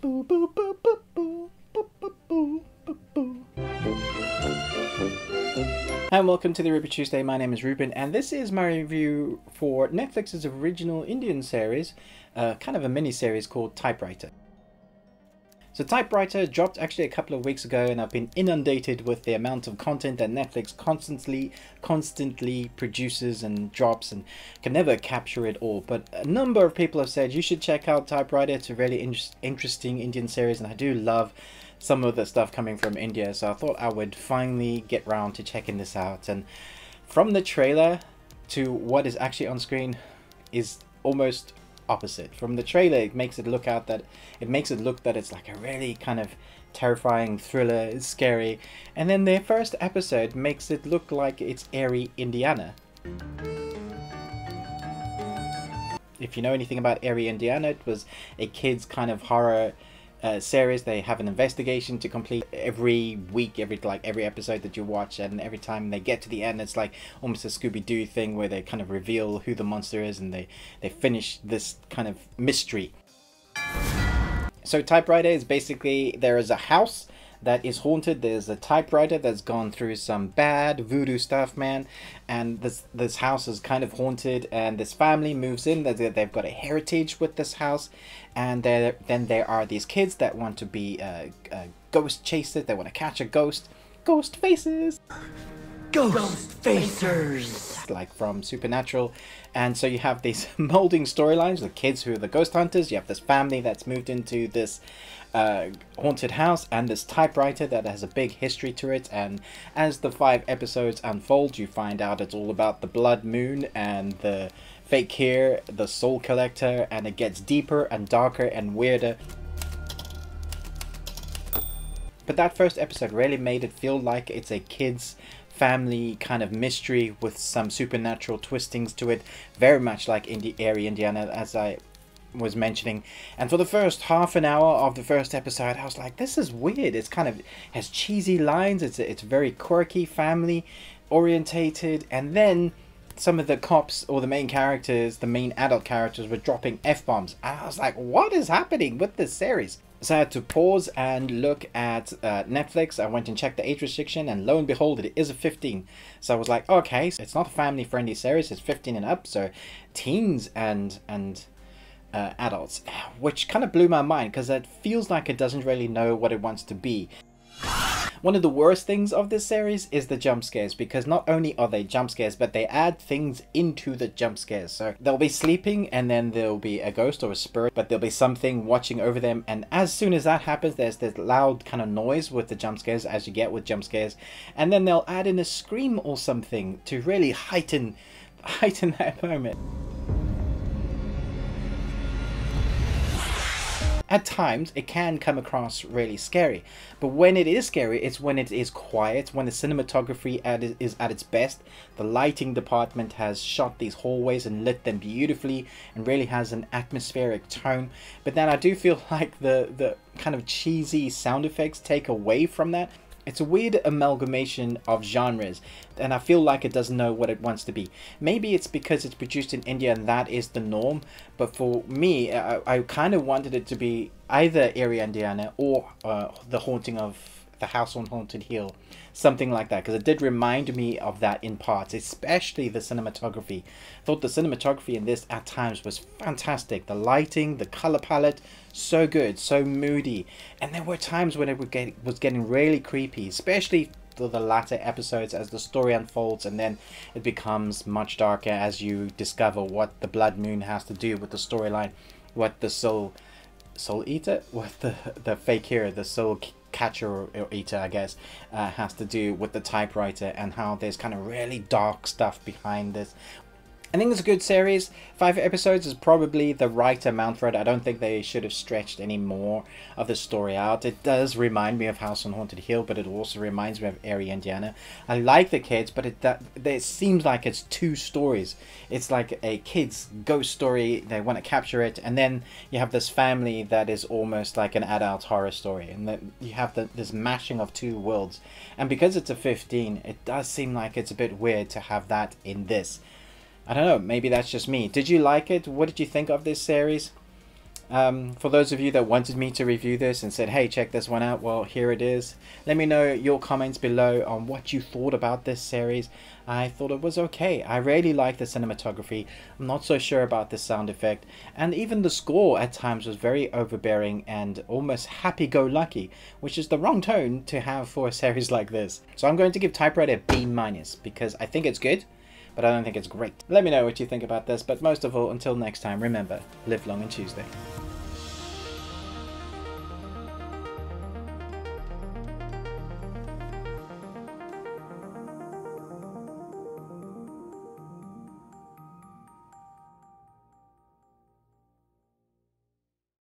Boo boo boo boo boo boo boo boo boo boo. Hi and welcome to the Review Tuesday. My name is Ruben and this is my review for Netflix's original Indian series, kind of a mini-series called Typewriter. So Typewriter dropped actually a couple of weeks ago and I've been inundated with the amount of content that Netflix constantly produces and drops and can never capture it all. But a number of people have said you should check out Typewriter. It's a really interesting Indian series and I do love some of the stuff coming from India. So I thought I would finally get round to checking this out. And from the trailer to what is actually on screen is almost opposite. From the trailer it makes it look that it's like a really kind of terrifying thriller, it's scary, and then their first episode makes it look like it's Eerie, Indiana. If you know anything about Eerie, Indiana, it was a kids kind of horror series. They have an investigation to complete every week, every episode that you watch, and every time they get to the end it's like almost a Scooby-Doo thing where they kind of reveal who the monster is and they finish this kind of mystery. So Typewriter is basically, there is a house that is haunted, there's a typewriter that's gone through some bad voodoo stuff, man, and this house is kind of haunted, and this family moves in, they've got a heritage with this house, and then there are these kids that want to be ghost chasers, they want to catch a ghost. Ghost Facers! Ghost Facers! Like from Supernatural. And so you have these molding storylines, the kids who are the ghost hunters, you have this family that's moved into this haunted house, and this typewriter that has a big history to it, and as the 5 episodes unfold you find out it's all about the blood moon and the fake here, the soul collector, and it gets deeper and darker and weirder. But that first episode really made it feel like it's a kids' family kind of mystery with some supernatural twistings to it, very much like Eerie, Indiana, as I was mentioning. And for the first half an hour of the first episode I was like, this is weird, it's kind of has cheesy lines, it's very quirky, family orientated, and then some of the cops or the main characters, the main adult characters, were dropping f-bombs and I was like, what is happening with this series? So I had to pause and look at Netflix. I went and checked the age restriction and lo and behold it is a 15. So I was like, okay, so it's not a family friendly series, it's 15 and up, so teens and adults, which kind of blew my mind because it feels like it doesn't really know what it wants to be. One of the worst things of this series is the jump scares, because not only are they jump scares, but they add things into the jump scares. So they'll be sleeping and then there'll be a ghost or a spirit, but there'll be something watching over them, and as soon as that happens there's this loud kind of noise with the jump scares, as you get with jump scares, and then they'll add in a scream or something to really heighten that moment. At times it can come across really scary, but when it is scary it's when it is quiet, when the cinematography is at its best. The lighting department has shot these hallways and lit them beautifully and really has an atmospheric tone, but then I do feel like the kind of cheesy sound effects take away from that. It's a weird amalgamation of genres and I feel like it doesn't know what it wants to be. Maybe it's because it's produced in India and that is the norm, but for me I kind of wanted it to be either Eerie, Indiana or The Haunting of the House on Haunted Hill, something like that, because it did remind me of that in parts, especially the cinematography. I thought the cinematography in this at times was fantastic, the lighting, the color palette, so good, so moody, and there were times when it was getting really creepy, especially the latter episodes as the story unfolds, and then it becomes much darker as you discover what the blood moon has to do with the storyline, what the soul eater, what the fake hero, the soul catcher or eater, I guess, has to do with the typewriter, and how there's kind of really dark stuff behind this. I think it's a good series. 5 episodes is probably the right amount for it. I don't think they should have stretched any more of the story out. It does remind me of House on Haunted Hill, but it also reminds me of Eerie, Indiana. I like the kids, but it seems like it's 2 stories. It's like a kid's ghost story, they want to capture it, and then you have this family that is almost like an adult horror story, and you have this mashing of 2 worlds. And because it's a 15, it does seem like it's a bit weird to have that in this. I don't know, maybe that's just me. Did you like it? What did you think of this series? For those of you that wanted me to review this and said, hey, check this one out, well, here it is. Let me know your comments below on what you thought about this series. I thought it was okay. I really liked the cinematography. I'm not so sure about the sound effect, and even the score at times was very overbearing and almost happy-go-lucky, which is the wrong tone to have for a series like this. So I'm going to give Typewriter a B- because I think it's good, but I don't think it's great. Let me know what you think about this, but most of all, until next time, remember, live long and Tuesday.